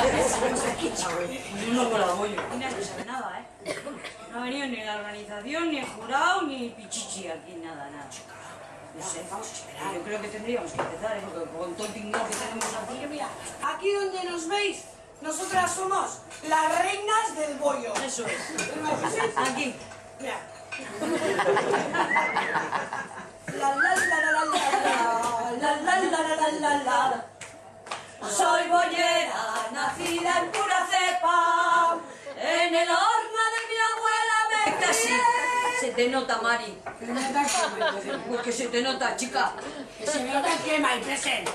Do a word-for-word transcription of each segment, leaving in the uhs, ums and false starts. No me la voy. Y no sabe nada, ¿eh? No ha venido ni la organización, ni el jurado, ni pichichi aquí, nada, nada. No sé, vamos a esperar. Yo creo que tendríamos que empezar, ¿eh? Porque con todo el tinglado que tenemos aquí, mira, aquí donde nos veis, nosotras somos las reinas del bollo. Eso es. Aquí. Mira. La la la la la la la la la la. Soy bollera, nacida en pura cepa, en el horno de mi abuela me crié. Casi. Se te nota, Mari. Porque se te nota, chica. Que se me nota que mal presente.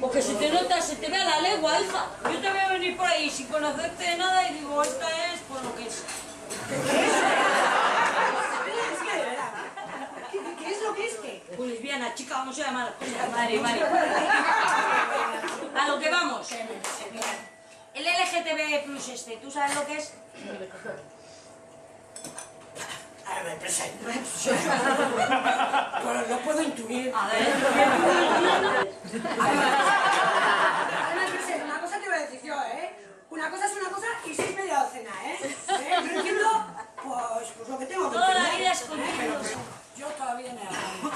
Porque se te nota, se te ve a la legua, hija. Yo te voy a venir por ahí sin conocerte de nada y digo, esta es por lo que es. ¿Qué es lo que es que? Pues lesbiana, chica, vamos a llamar. Madre, madre. A lo que vamos. El L G T B plus este, ¿tú sabes lo que es? Ahora me presento. Bueno, lo puedo intuir. A ver. Una cosa te voy a decir yo, ¿eh? Una cosa es una cosa y seis media docena, ¿eh? ¿Eh? Yo entiendo, pues, pues lo que tengo que Toda la vida es conmigo. Yo todavía me hago.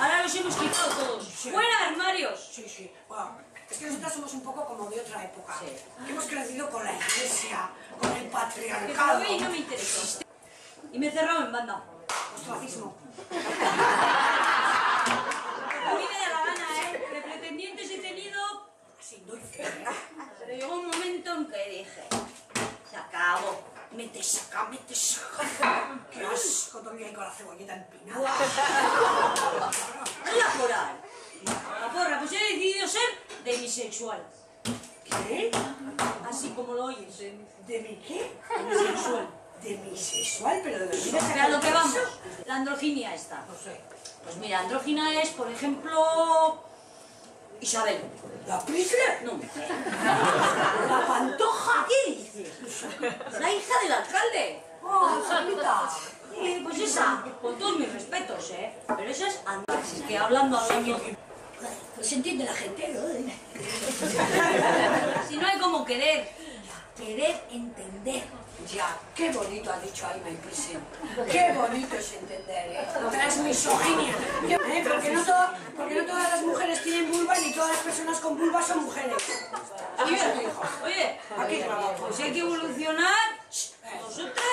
Ahora los hemos quitado todos. Sí. ¡Fuera armarios! Sí, sí. Bueno, es que nosotras somos un poco como de otra época. Sí. Hemos crecido con la iglesia, con el patriarcado. Pero a mí no me interesa. Y me he cerrado en banda. Ostracismo. A mí me da la gana, ¿eh? De pretendientes he tenido... Así, dulce. Pero llegó un momento en que dije... Se acabó. Mete saca, mete saca. ¡Qué asco! Todavía hay con la cebolleta empinada. ¡No la porra! La porra, pues he decidido ser demisexual. ¿Qué? Así como lo oyes. ¿De, de mi qué? Demisexual. Demisexual, pero de la vida... Pero a lo que vamos, la androginia esta. No sé. Pues mira, andrógina es, por ejemplo... Isabel. ¿La Prisler? No. ¿La Pantoja? ¿Qué dices? La hija del alcalde. ¡Oh, Salita! Sí, pues esa, con todos mis respetos, ¿eh? Pero esa es andrógina. Que hablando a alguien... Pues entiende la gente, ¿no? Si no hay como querer. Querer entender. Ya, qué bonito ha dicho Alma Impresión. Qué bonito es entender, ¿eh? Transmisoginia. ¿Eh? Porque, no todo, porque no todas las mujeres tienen vulva ni todas las personas con vulva son mujeres. Oye, oye, aquí pues si hay que evolucionar, nosotras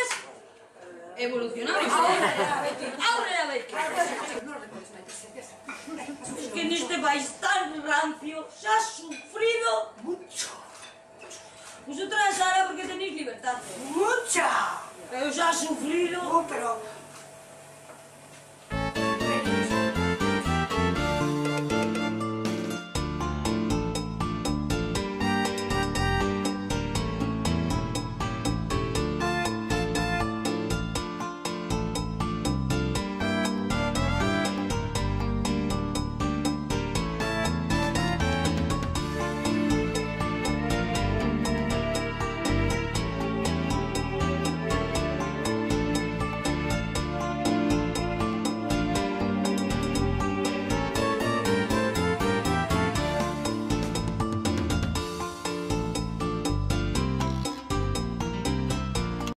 evolucionamos. Ahora la vez. Es que en este país tan rancio se ha sufrido mucho. Vosotras ahora porque tenéis libertad. ¡Mucha! Pero os ha sufrido. No, pero